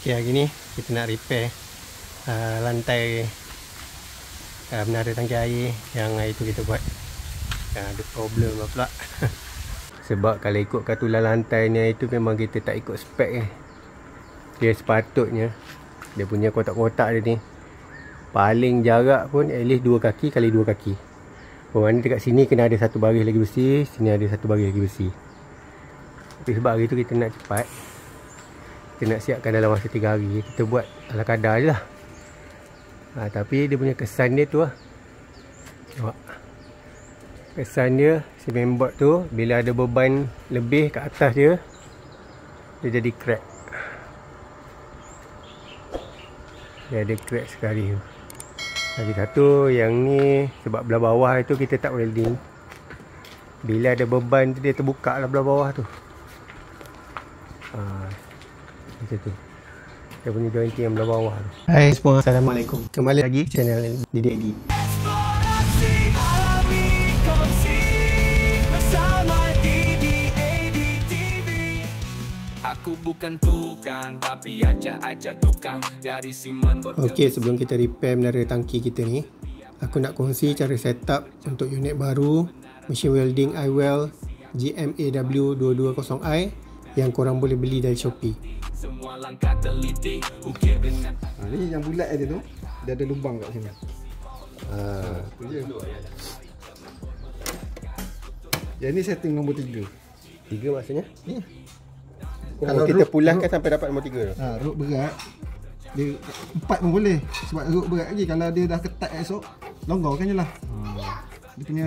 Ok, hari ni kita nak repair lantai menara tangki air yang hari tu kita buat. Ada problem lah pula sebab kalau ikutkan tulang lantai ni, itu memang kita tak ikut spek ni. Dia sepatutnya dia punya kotak-kotak dia ni paling jarak pun at least 2 kaki kali 2 kaki. Bermakna dekat sini kena ada satu baris lagi besi, sini ada satu baris lagi besi. Tapi sebab hari tu kita nak cepat, kita nak siapkan dalam masa 3 hari, kita buat ala kadar je lah. Tapi dia punya kesan dia tu lah. Tengok kesan dia, cement board tu bila ada beban lebih kat atas dia, dia jadi crack. Dia ada crack sekali. Lagi satu yang ni sebab belah bawah tu kita tak welding, bila ada beban tu dia terbuka lah belah bawah tu. Macam tu dia punya jointing yang belah bawah tu. Hai semua, assalamualaikum. Kembali lagi channel DDAD. Aku bukan tukang, tapi ajak-ajak tukang dari Siman. Okey, sebelum kita repair menara tangki kita ni, aku nak kongsi cara setup untuk unit baru mesin welding I-Weld GMAW 220I yang korang boleh beli dari Shopee. Ni yang bulat dia tu, dia ada lubang kat sini. Yang ni setting nombor 3. 3 maksudnya? Ni. Kalau kita pulangkan sampai dapat nombor 3 tu. Rod berat dia 4 pun boleh. Sebab rod berat lagi, kalau dia dah ketat esok, longgarkan je lah. Dia punya,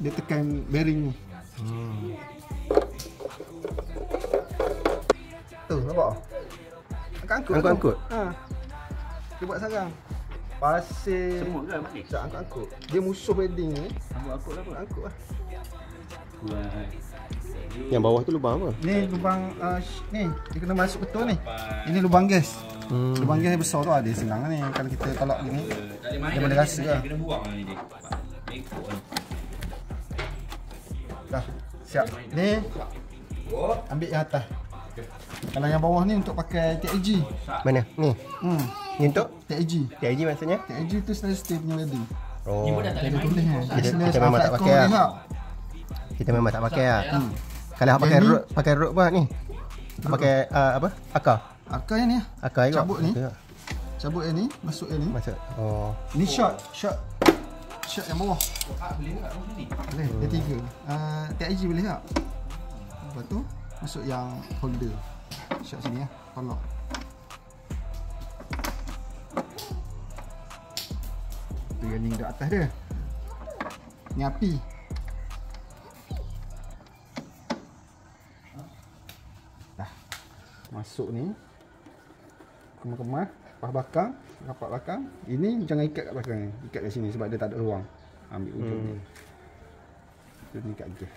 dia tekan bearing ni. Tu nampak? Angkut-angkut. Dia buat sarang. Pasir. Semut ke mari? Tak, angkut-angkut. Dia musuh welding ni. Angkut-angkut lah, angkutlah. Yang bawah tu lubang apa? Ni lubang ni. Dia kena masuk betul ni. Ini lubang gas. Lubang gas yang besar tu ada senang ni. Kalau kita tolak ni, dia boleh rasa lah. Kena buang ni dia. Dah. Siap. Ni. Ambil yang atas. Kalau yang bawah ni untuk pakai TAG. Mana? Ni? Ni untuk? TAG. TAG maksudnya? TAG tu stainless steel punya welding. Ni pun dah tak boleh tulis ni. Kita memang tak pakai lah. Kalau pakai rod pun ni. Pakai apa? Akar. Akar yang ni. Akar yang cabut ni. Cabut yang ni, masuk yang ni. Masuk. Oh. Ni short, short yang bawah. Boleh tak? Boleh. Dia 3. TAG boleh tak? Lepas tu masuk yang holder shot sini lah, tolak. Tu yang ni kat atas dia. Ni api. Dah. Masuk ni. Kemas-kemas, lepas bakang, rapat bakang. Ini jangan ikat kat belakang ni. Ikat kat sini sebab dia tak ada ruang. Ambil ujung ni. Tu ni kat dia.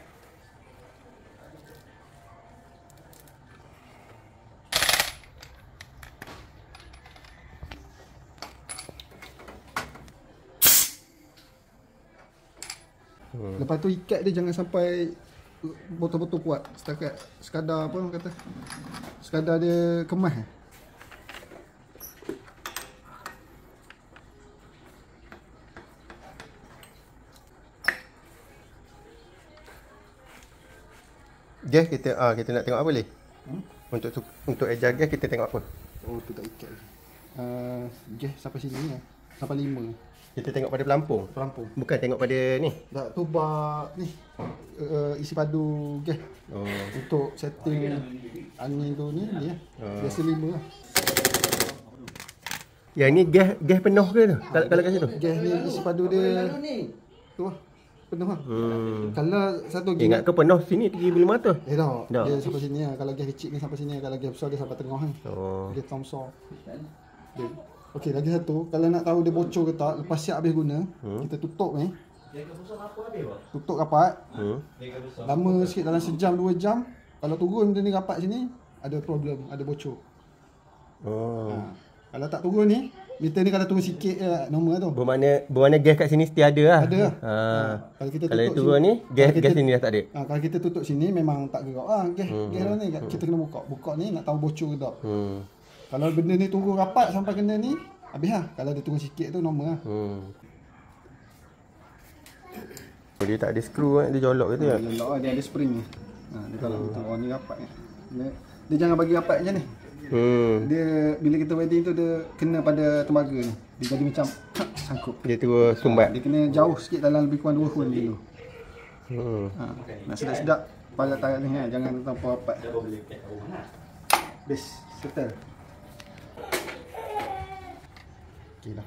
Lepas tu ikat dia jangan sampai botol-botol kuat. Setakat sekadar apa orang kata, sekadar dia kemas. Gas kita kita nak tengok apa boleh? Untuk eja gas kita tengok apa? Oh tu tak ikat. Gas sampai sini ni. Sampai 5. Kita tengok pada pelampung. Pelampung. Bukan tengok pada ni. Tak, tu bak ni. Isi padu gas. Oh. Untuk setting angin tu ni dia. Biasa 5 lah. Yang ni gas penuh ke tu? Kalau kat situ. Gas ni isi padu dia. Tu lah. Penuh lah. Kalau satu gas. Ingat ke penuh sini 3500? Tak. Dia sampai sini lah. Kalau gas kecil ni sampai sini. Kalau gas besar dia sampai tengah ni. Oh. Gas Thompson. Dia. Okey, lagi satu, kalau nak tahu dia bocor ke tak, lepas siap habis guna, kita tutup ni. Tutup rapat. Lama sikit, dalam sejam, 2 jam. Kalau turun dia ni rapat sini, ada problem, ada bocor. Kalau tak turun ni, meter ni kalau turun sikit normal tu. Bermakna gas kat sini setia ada lah. Ada lah. Kalau kita tutup turun sini, ni, gas sini dah tak ada. Kalau kita tutup sini memang tak gerak. Gas ni kita kena buka. Buka ni nak tahu bocor ke tak. Kalau benda ni tunggu rapat sampai kena ni, habis lah. Kalau dia turun sikit tu normal lah. Dia tak ada skru kan, dia jolok gitu. Dia jolok lah, dia ada spring ni. Dia kalau orang ni rapat ni. Dia jangan bagi rapat macam ni. Dia bila kita welding tu, dia kena pada tembaga ni. Dia jadi macam sangkut. Dia terus sumbat. Dia kena jauh sikit, dalam lebih kurang 2 kul dulu. Nak sedap-sedap palat tarat ni kan, jangan tanpa rapat. Base, settle. Okay lah.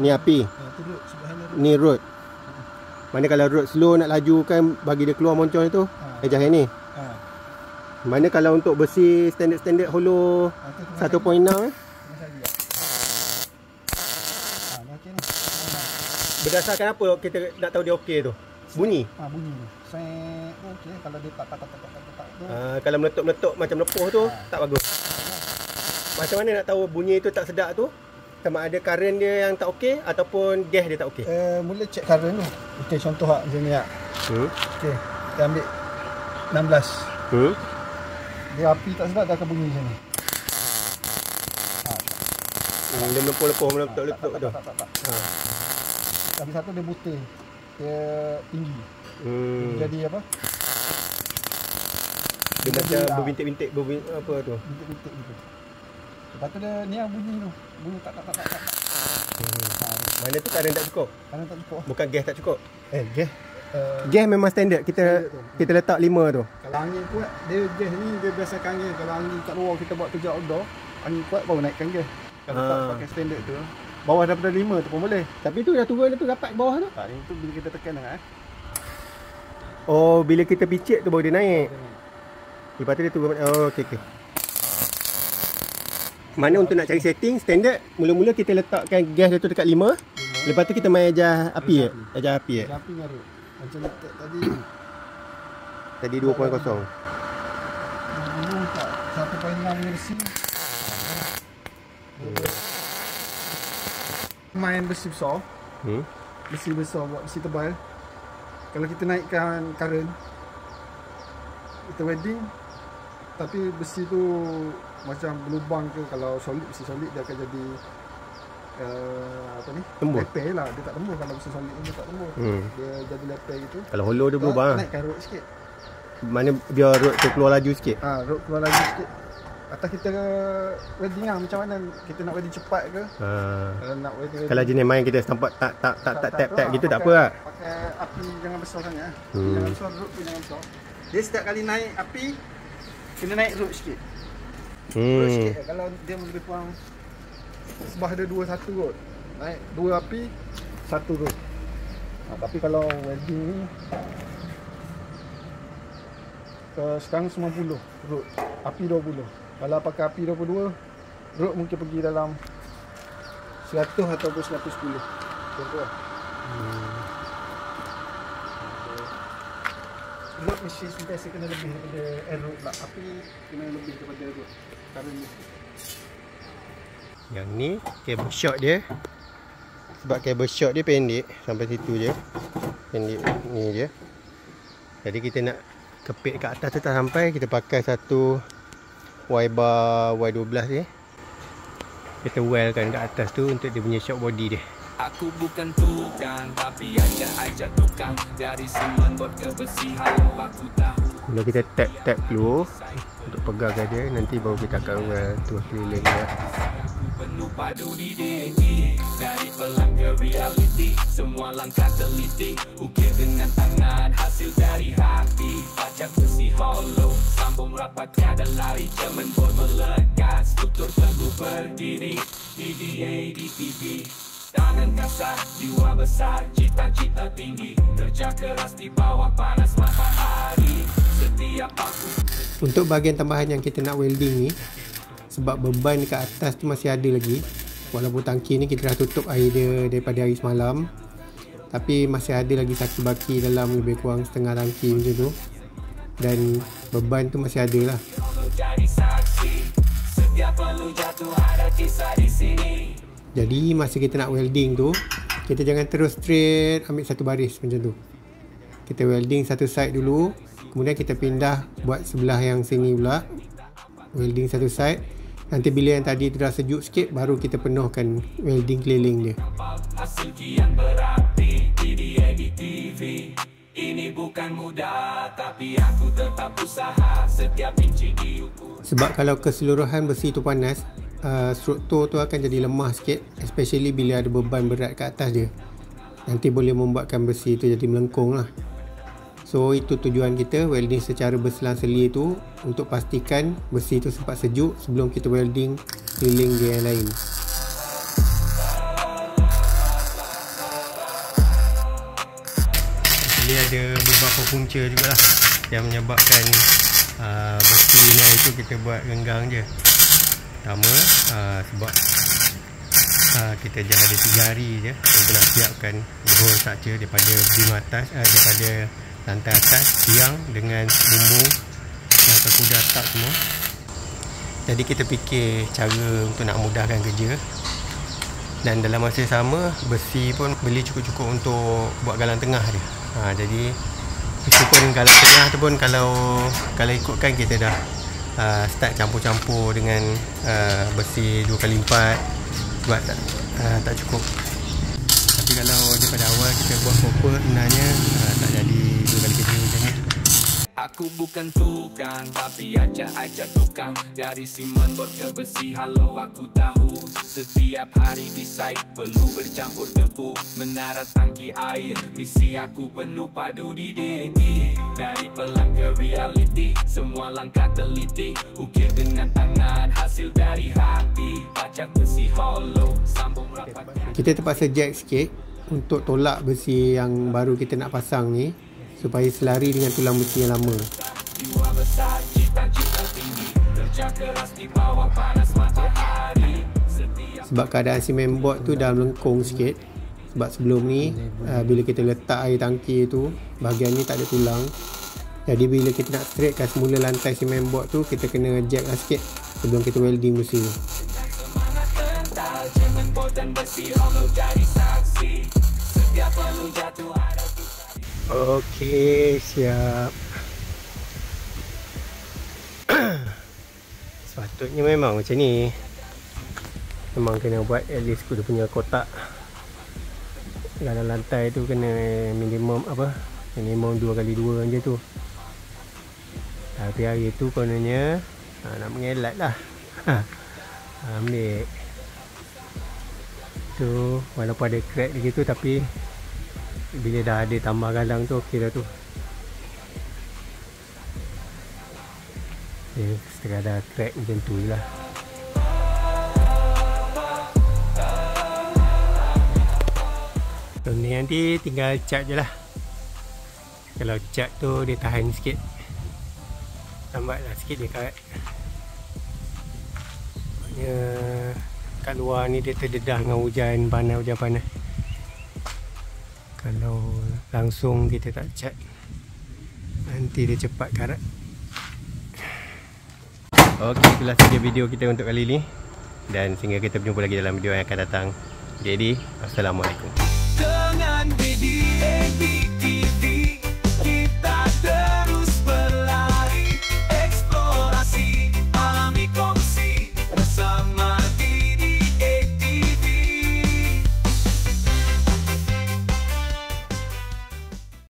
Ni api. Ni road. Mana kalau road slow nak laju kan, bagi dia keluar moncong tu, jahit ni. Mana kalau untuk besi standard-standard hollow 1.6 berdasarkan apa kita nak tahu dia okey tu? Bunyi? Bunyi tu. Set tu okey, kalau dia tak tu. Kalau meletup-meletup macam lepuh tu, tak bagus. Macam mana nak tahu bunyi tu tak sedap tu? Sama ada current dia yang tak okey ataupun gas dia tak okey? Mula cek current tu. Okey, contoh hak macam ni lah. Okey, kita ambil 16. Dia api tak sedap, dia akan bunyi macam ni. Dia melepuh-lepuh, meletup-letup tu. Tapi satu dia buta. Dia tinggi. Dia jadi apa? Dia macam berbintik-bintik, apa tu? Bintik-bintik gitu. Lepas tu dia ni yang bunyi tu. Bunyi tak. Mana tu kadang tak cukup? Kadang tak cukup. Bukan gas tak cukup? Gas. Gas memang standard. Kita letak 5 tu. Kalau angin kuat, dia gas ni dia biasakan angin. Kalau angin kat luar kita buat kerja outdoor, angin kuat baru naikkan gas. Kalau tak pakai standard tu, bawah daripada 5 tu pun boleh. Tapi tu dah turun tu rapat bawah tu. Tak, itu bila kita tekan dah. Oh, bila kita picit tu baru dia naik. Lepas tu dia turun. Oh, okey. Mana untuk nak cari setting standard, mula-mula kita letakkan gas dia tu dekat 5. Lepas tu kita main ajar api. Ajar api ngarut. Macam letak tadi. Tadi 2.0. Dulu tak 1.6 punya besi. Main besi besar, buat besi tebal. Kalau kita naikkan current, kita welding, tapi besi tu macam berlubang ke. Kalau solid, besi solid dia akan jadi apa ni? Lepeh lah, dia tak tembus. Kalau besi solid ni dia tak tembus, dia jadi lepeh gitu. Kalau hollow dia berlubang lah. Naikkan road sikit, mana biar road tu keluar laju sikit. Road keluar laju sikit. Atas kita welding lah, macam mana kita nak welding cepat ke? Kalau nak welding, kalau jenis main kita setapak tak tap gitu tak apa lah. Pakai api jangan besar sangat. Jangan besar, root pun jangan besar. Dia setiap kali naik api kena naik root sikit. Root sikit. Kalau dia lebih kurang sebah dia 2-1 root. Naik 2 api 1 root. Tapi kalau welding ni sekarang 90 root, api 20. Kalau pakai api 22, road mungkin pergi dalam 100 ataupun 110. Contoh lah. Road mesti biasa kena lebih daripada air road lah. Api kena lebih daripada air road. Yang ni, cable short dia. Sebab cable short dia pendek, sampai situ je. Pendek ni je. Jadi kita nak kepit kat atas tu tak sampai, kita pakai satu Y-bar Y12 dia. Kita weldkan kat atas tu untuk dia punya shock body dia. Aku bukan tukang, tapi ajak-ajak tukang. Dari semenggol ke besi halau aku tahu. Kalau kita tap keluar untuk pegang dia, nanti baru kita akan weld tu keliling dia. Penuh padu DDAD, dari pelan ke realiti. Semua langkah teliti, ukir dengan tangan, hasil dari hati. Pacak besi hollow, sambung rapat tiada lari. Cemen bor melekat, struktur teguh berdiri. DDAD TV, tangan kasar, jiwa besar, cita-cita tinggi. Kerja keras di bawah panas matahari. Setiap aku. Untuk bahagian tambahan yang kita nak welding ni, sebab beban dekat atas tu masih ada lagi. Walaupun tangki ni kita dah tutup air dia daripada hari semalam, tapi masih ada lagi satu baki dalam lebih kurang setengah tangki macam tu. Dan beban tu masih ada lah. Jadi masa kita nak welding tu, kita jangan terus straight ambil satu baris macam tu. Kita welding satu side dulu, kemudian kita pindah buat sebelah yang sini pula. Welding satu side, Nanti bila yang tadi tu dah sejuk sikit, baru kita penuhkan welding keliling dia. Hasil kian berarti, DDAD TV. Ini bukan mudah, tapi aku tetap usaha setiap inci diukur. Sebab kalau keseluruhan besi tu panas, struktur tu akan jadi lemah sikit, especially bila ada beban berat kat atas dia. Nanti boleh membuatkan besi tu jadi melengkung lah. So itu tujuan kita welding secara berselang-seli tu, untuk pastikan besi tu sempat sejuk sebelum kita welding keliling dia yang lain. Dia ada beberapa punca jugalah yang menyebabkan besi ni itu kita buat renggang je. Pertama sebab kita dah ada 3 hari je untuk nak siapkan whole structure daripada beam atas, daripada lantai atas, tiang dengan bumbung, lantai kuda atap semua. Jadi kita fikir cara untuk nak mudahkan kerja. Dan dalam masa sama, besi pun beli cukup-cukup untuk buat galang tengah dia. Jadi meskipun galang tengah tu pun kalau ikutkan kita dah start campur-campur dengan besi 2x4 sebab tak cukup. Tapi kalau daripada awal kita buat proper, sebenarnya tak jadi 2 kali kerja macam ni. Aku bukan tukang, tapi ajak-ajak tukang. Dari simen bot ke besi, halau aku tahu. Setiap hari di site, perlu bercampur debu. Menara tangki air, misi aku penuh padu di DDAD. Dari pelang ke realiti, semua langkah teliti. Ukir dengan tangan, hasil dari hati. Pacak besi hollow, sambung rapat. Kita terpaksa jack sikit untuk tolak besi yang baru kita nak pasang ni, supaya selari dengan tulang besi yang lama. Sebab keadaan simen board tu dah melengkung sikit. Sebab sebelum ni bila kita letak air tangki tu, bahagian ni tak ada tulang. Jadi bila kita nak straightkan semula lantai simen board tu, kita kena jack lah sikit sebelum kita welding besi. Okey, siap. Sepatutnya memang macam ni. Memang kena buat at least dia punya kotak dalam lantai tu kena minimum minimum 2x2 je tu. Tapi hari tu kononnya nak mengelat lah. Ambil tu, walaupun ada crack lagi tu, tapi bila dah ada tambah galang tu, ok dah tu. Dia sekadar crack macam tu je lah. So ni nanti tinggal cat je lah. Kalau cat tu dia tahan sikit, lambat lah sikit dia karat. Maksudnya kat luar ni dia terdedah dengan hujan panas, Kalau langsung kita tak cat, nanti dia cepat karat. Ok, itulah sahaja video kita untuk kali ini. Dan sehingga kita berjumpa lagi dalam video yang akan datang. Jadi, assalamualaikum.